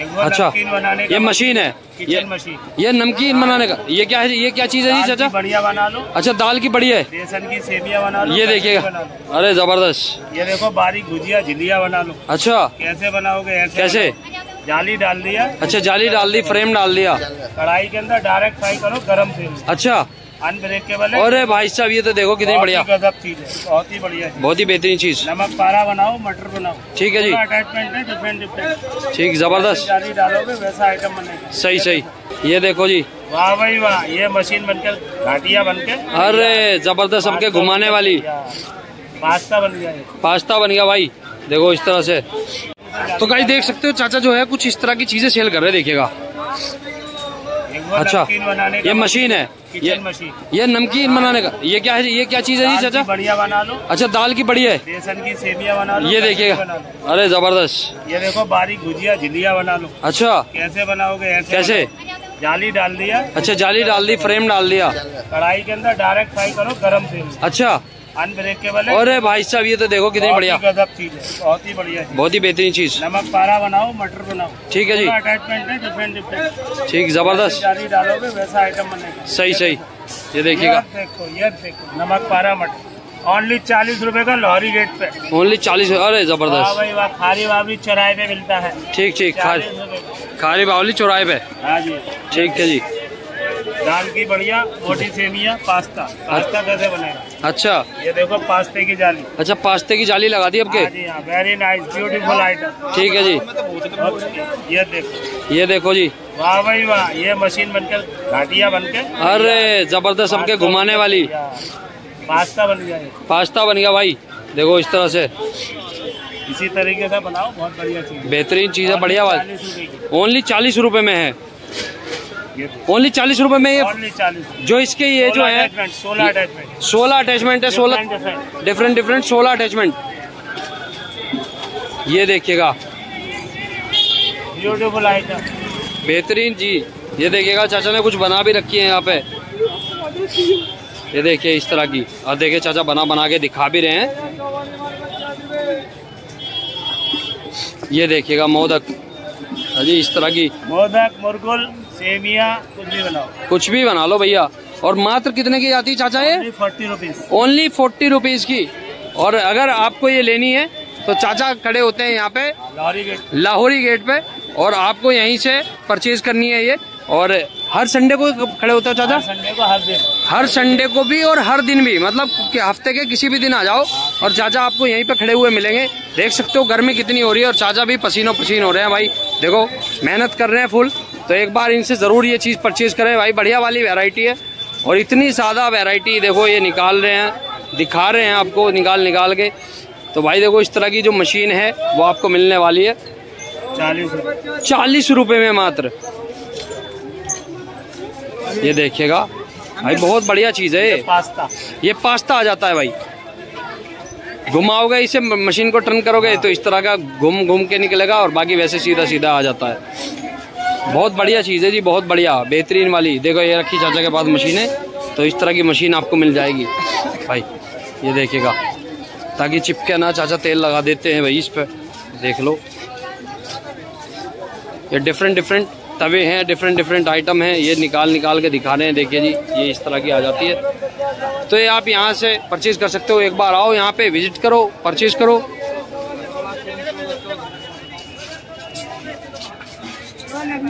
अच्छा, ये मशीन है, ये नमकीन बनाने का। ये क्या है, ये क्या चीज है जी चाचा? बढ़िया बना लो। अच्छा, दाल की बढ़िया है, बेसन की सेविया बना लो। ये देखिएगा, अरे जबरदस्त। ये देखो, बारीक भुजिया झिलिया बना लो। अच्छा, कैसे बनाओगे? कैसे? जाली डाल दिया। अच्छा, जाली डाल दी, फ्रेम डाल दिया। कढ़ाई के अंदर डायरेक्ट फ्राई करो, गरम फ्रेम। अच्छा, अनब्रेकेबल। अरे भाई साहब, ये तो देखो कितनी बढ़िया चीज है, बहुत ही बढ़िया, बहुत ही बेहतरीन चीज। नमक पारा बनाओ, मटर बनाओ। ठीक है जी, अटैचमेंट है, डिफरेंट डिफरेंट। ठीक, जबरदस्त। जाली डालोगे वैसा आइटम बनेगा। सही सही। ये देखो जी, वाह भाई वाह, ये मशीन बनकर, घाटिया बनकर, अरे जबरदस्त, सबके घुमाने वाली। पास्ता बन गया, पास्ता बन गया भाई, देखो इस तरह से। तो गाइस देख सकते हो, चाचा जो है कुछ इस तरह की चीजें सेल कर रहे, देखिएगा। अच्छा, ये मशीन है, ये नमकीन बनाने का। ये क्या है, ये क्या चीज है जी चाचा? बढ़िया बना लो। अच्छा, दाल की बढ़िया है, बेसन की सेविया बना लो। ये देखिएगा, अरे जबरदस्त। ये देखो, बारीक भुजिया झिलिया बना लो। अच्छा, कैसे बनाओगे? कैसे? जाली डाल दिया। अच्छा, जाली डाल दी, फ्रेम डाल दिया। कढ़ाई के अंदर डायरेक्ट फ्राई करो, गरम फ्रेम। अच्छा, अनब्रेकेबल। अरे भाई साहब, ये तो देखो कितनी बढ़िया चीज है, बहुत ही बढ़िया, बहुत ही बेहतरीन चीज। नमक पारा बनाओ, मटर बनाओ। ठीक है जी, अटैचमेंट है, डिफरेंट डिफरेंट। ठीक, जबरदस्त। जाली डालोगे वैसा आइटम बनेगा। सही सही। ये देखिएगा, नमक पारा मटर, ओनली 40 रूपए का, लॉरी रेट पे ओनली 40। अरे जबरदस्त भाई वाह। खारी बावली चौराहे पे मिलता है। ठीक ठीक, खारी बावली चौराहे पे। हाँ जी, ठीक है जी। दाल की बढ़िया, मोटी सेविया, पास्ता। पास्ता कैसे बनेगा? अच्छा, ये देखो, पास्ते की जाली। अच्छा, पास्ते की जाली लगा दी आपके। Very nice, beautiful item. ठीक है जी। ये देखो, ये देखो जी, वाह भाई वाह, ये मशीन बनकर, घाटिया बनकर, अरे जबरदस्त, सबके घुमाने वाली। पास्ता बन गया, पास्ता बन गया भाई, देखो इस तरह से। इसी तरीके से बनाओ, बहुत बढ़िया चीज, बेहतरीन चीज है, बढ़िया बात। ओनली 40 रूपये में है, ओनली 40 रूपए में। ये 40 जो इसके, ये जो है 16 अटैचमेंट है, 16 डिफरेंट डिफरेंट, 16 अटैचमेंट। ये देखिएगा, ब्यूटीफुल आइटम, बेहतरीन जी। ये देखिएगा, चाचा ने कुछ बना भी रखी है यहाँ पे। ये देखिए इस तरह की, और देखिए चाचा बना बना के दिखा भी रहे हैं। ये देखिएगा, मोदक जी, इस तरह की, मोदक, मुरगुल, सेमिया, कुछ भी बनाओ, कुछ भी बना लो भैया। और मात्र कितने की आती है चाचा ये? 40 रुपीज, ओनली 40 रुपीज की। और अगर आपको ये लेनी है तो चाचा खड़े होते हैं यहाँ पे, लाहौरी गेट पे, और आपको यहीं से परचेज करनी है ये। और हर संडे को खड़े होते हो चाचा? हर संडे को, हर दिन, हर संडे को भी और हर दिन भी, मतलब हफ्ते के किसी भी दिन आ जाओ और चाचा आपको यहीं पे खड़े हुए मिलेंगे। देख सकते हो गर्मी कितनी हो रही है, और चाचा भी पसीनो पसीन हो रहे हैं भाई, देखो मेहनत कर रहे हैं फुल। तो एक बार इनसे ज़रूर ये चीज़ परचेज़ करें भाई, बढ़िया वाली वैरायटी है। और इतनी ज़्यादा वैरायटी देखो ये निकाल रहे हैं, दिखा रहे हैं आपको निकाल के। तो भाई देखो, इस तरह की जो मशीन है वो आपको मिलने वाली है 40 रुपये में मात्र। ये देखिएगा भाई, बहुत बढ़िया चीज़ है ये। पास्ता, ये पास्ता आ जाता है भाई, घुमाओगे इसे, मशीन को टर्न करोगे तो इस तरह का घूम के निकलेगा, और बाकी वैसे सीधा सीधा आ जाता है। बहुत बढ़िया चीज़ है जी, बहुत बढ़िया, बेहतरीन वाली। देखो ये रखी चाचा के पास मशीन है, तो इस तरह की मशीन आपको मिल जाएगी भाई। ये देखिएगा, ताकि चिपके ना, चाचा तेल लगा देते हैं भाई इस पर, देख लो। ये डिफरेंट डिफरेंट तवे हैं, डिफरेंट डिफरेंट आइटम हैं, ये निकाल के दिखा रहे हैं। देखिए जी, ये इस तरह की आ जाती है, तो ये आप यहाँ से परचेज़ कर सकते हो। एक बार आओ यहाँ पे, विजिट करो, परचेज़ करो।